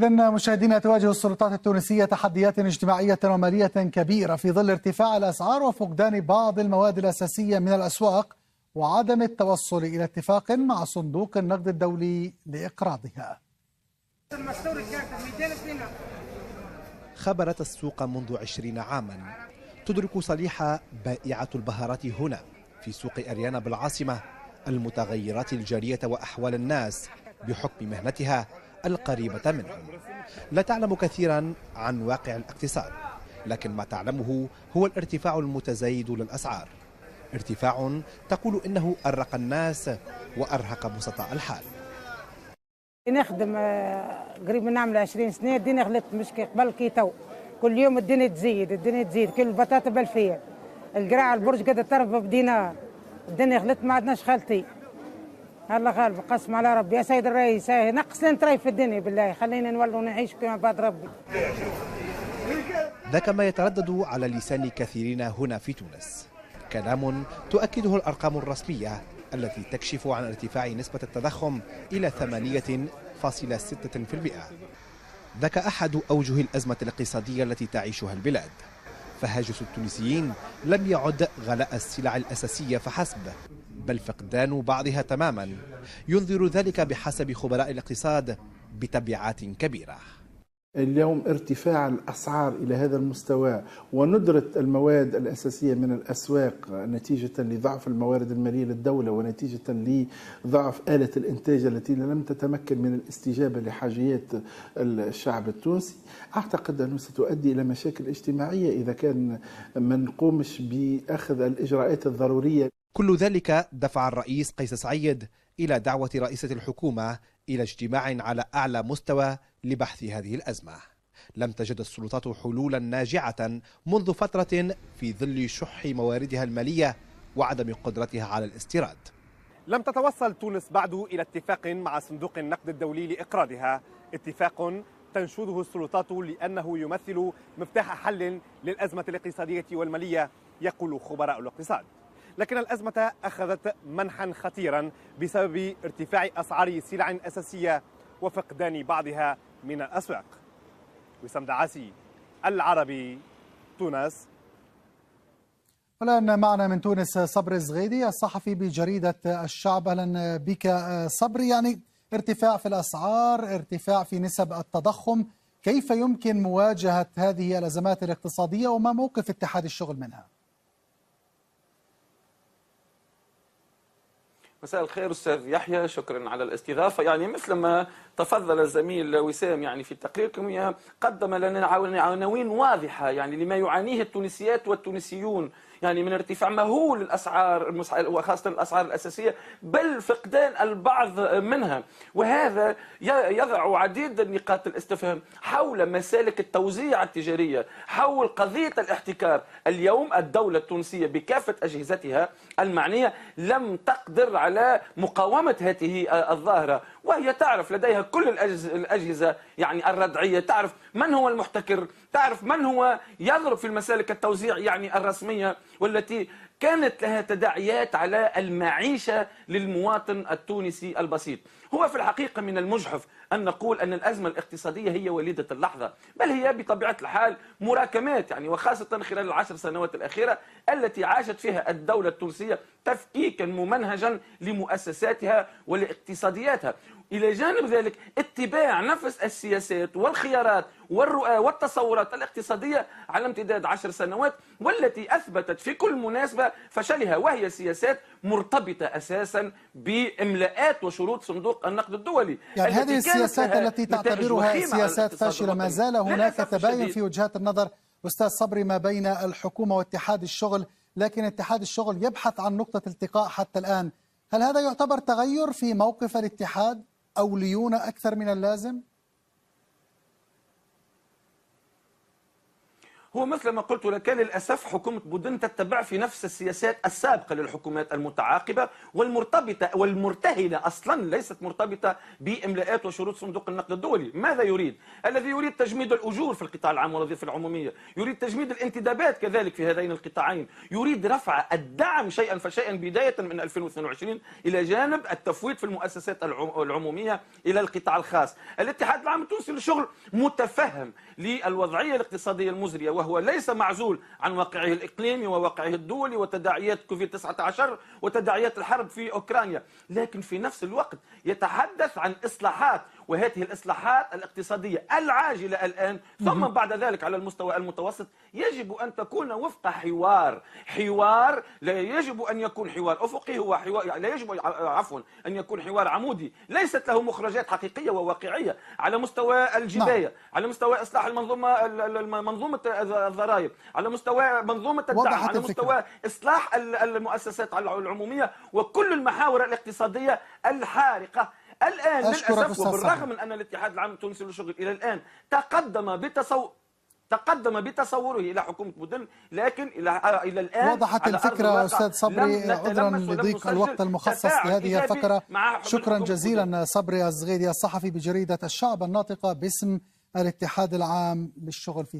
إذن مشاهدينا، تواجه السلطات التونسية تحديات اجتماعية ومالية كبيرة في ظل ارتفاع الأسعار وفقدان بعض المواد الأساسية من الأسواق وعدم التوصل إلى اتفاق مع صندوق النقد الدولي لإقراضها. خبرت السوق منذ 20 عاما. تدرك صليحة بائعة البهارات هنا في سوق أريانا بالعاصمة المتغيرات الجارية وأحوال الناس بحكم مهنتها القريبة منهم. لا تعلم كثيرا عن واقع الاقتصاد، لكن ما تعلمه هو الارتفاع المتزايد للأسعار، ارتفاع تقول إنه أرق الناس وأرهق بسطاء الحال. نخدم قريب من نعمل 20 سنة، الدنيا غلت مش قبل كي تو، كل يوم الدنيا تزيد الدنيا تزيد، كل البطاطا ب2000، القراع البرج قد تربى بدينار، الدنيا غلت ما عندناش خالتي. الله غالب، قسم على ربي يا سيد الرئيس، نقص نتري في الدنيا بالله، خلينا نولوا نعيش كما بعد ربي. ذاك ما يتردد على لسان كثيرين هنا في تونس، كلام تؤكده الأرقام الرسمية التي تكشف عن ارتفاع نسبة التضخم إلى 8.6%. ذاك أحد أوجه الأزمة الاقتصادية التي تعيشها البلاد. فهاجس التونسيين لم يعد غلاء السلع الأساسية فحسب، بل فقدان بعضها تماما، ينذر ذلك بحسب خبراء الاقتصاد بتبعات كبيرة. اليوم ارتفاع الأسعار إلى هذا المستوى وندرة المواد الأساسية من الأسواق نتيجة لضعف الموارد المالية للدولة ونتيجة لضعف آلة الإنتاج التي لم تتمكن من الاستجابة لحاجيات الشعب التونسي، أعتقد أنه ستؤدي إلى مشاكل اجتماعية إذا كان ما نقومش بأخذ الإجراءات الضرورية. كل ذلك دفع الرئيس قيس سعيد إلى دعوة رئيسة الحكومة إلى اجتماع على أعلى مستوى لبحث هذه الأزمة. لم تجد السلطات حلولا ناجعة منذ فترة في ظل شح مواردها المالية وعدم قدرتها على الاستيراد. لم تتوصل تونس بعد إلى اتفاق مع صندوق النقد الدولي لإقراضها، اتفاق تنشوده السلطات لأنه يمثل مفتاح حل للأزمة الاقتصادية والمالية يقول خبراء الاقتصاد. لكن الأزمة أخذت منحا خطيرا بسبب ارتفاع أسعار سلع أساسية وفقدان بعضها من الأسواق. وسام العاسي، العربي، تونس. والآن معنا من تونس صبري الزغيدي الصحفي بجريدة الشعب. أهلا بك صبري. يعني ارتفاع في الأسعار، ارتفاع في نسب التضخم، كيف يمكن مواجهة هذه الأزمات الاقتصادية وما موقف اتحاد الشغل منها؟ مساء الخير أستاذ يحيى، شكرا على الاستضافة. يعني مثل ما تفضل الزميل وسام يعني في تقريركم، قدم لنا عناوين واضحة يعني لما يعانيه التونسيات والتونسيون يعني من ارتفاع مهول الأسعار وخاصة الأسعار الأساسية، بل فقدان البعض منها، وهذا يضع عديد النقاط الاستفهام حول مسالك التوزيع التجارية، حول قضية الاحتكار. اليوم الدولة التونسية بكافة أجهزتها المعنية لم تقدر على مقاومة هذه الظاهرة، وهي تعرف لديها كل الأجهزة يعني الردعية، تعرف من هو المحتكر، تعرف من هو يضرب في المسالك التوزيع يعني الرسمية، والتي كانت لها تداعيات على المعيشة للمواطن التونسي البسيط. هو في الحقيقة من المجحف أن نقول أن الأزمة الاقتصادية هي وليدة اللحظة، بل هي بطبيعة الحال مراكمات يعني، وخاصة خلال 10 سنوات الأخيرة التي عاشت فيها الدولة التونسية تفكيكا ممنهجا لمؤسساتها ولاقتصادياتها، إلى جانب ذلك اتباع نفس السياسات والخيارات والرؤى والتصورات الاقتصادية على امتداد 10 سنوات، والتي أثبتت في كل مناسبة فشلها، وهي سياسات مرتبطة أساسا بإملاءات وشروط صندوق النقد الدولي. يعني هذه السياسات التي تعتبرها سياسات فاشلة، ما زال هناك تباين في وجهات النظر أستاذ صبري ما بين الحكومة واتحاد الشغل، لكن اتحاد الشغل يبحث عن نقطة التقاء حتى الآن. هل هذا يعتبر تغير في موقف الاتحاد أو ليونة أكثر من اللازم؟ هو مثل ما قلت لك للأسف حكومة بودين تتبع في نفس السياسات السابقة للحكومات المتعاقبة والمرتبطة والمرتهنة أصلا، ليست مرتبطة بإملاءات وشروط صندوق النقد الدولي. ماذا يريد؟ الذي يريد تجميد الأجور في القطاع العام والوظيفة العمومية، يريد تجميد الانتدابات كذلك في هذين القطاعين، يريد رفع الدعم شيئا فشيئا بداية من 2022 إلى جانب التفويض في المؤسسات العمومية إلى القطاع الخاص. الاتحاد العام التونسي للشغل متفهم للوضعية الاقتصادية المزرية، وهو ليس معزول عن واقعه الإقليمي وواقعه الدولي وتداعيات كوفيد-19 وتداعيات الحرب في أوكرانيا، لكن في نفس الوقت يتحدث عن إصلاحات، وهذه الإصلاحات الاقتصادية العاجلة الآن ثم بعد ذلك على المستوى المتوسط يجب أن تكون وفق حوار لا يجب أن يكون حوار أفقي، هو حوار لا يجب عفوا أن يكون حوار عمودي، ليست له مخرجات حقيقية وواقعية على مستوى الجباية، على مستوى إصلاح منظومة الضرائب، على مستوى منظومة الدعم، على مستوى إصلاح المؤسسات العمومية وكل المحاور الاقتصادية الحارقة الآن للأسف. وبالرغم من أن الاتحاد العام التونسي للشغل إلى الآن تقدم بتصوره إلى حكومة بودين، لكن إلى الآن وضحت الفكرة. أستاض صبري، عذرا لضيق الوقت المخصص لهذه الفقرة، شكرا جزيلا صبري الزغيدي الصحفي بجريدة الشعب الناطقة باسم الاتحاد العام للشغل في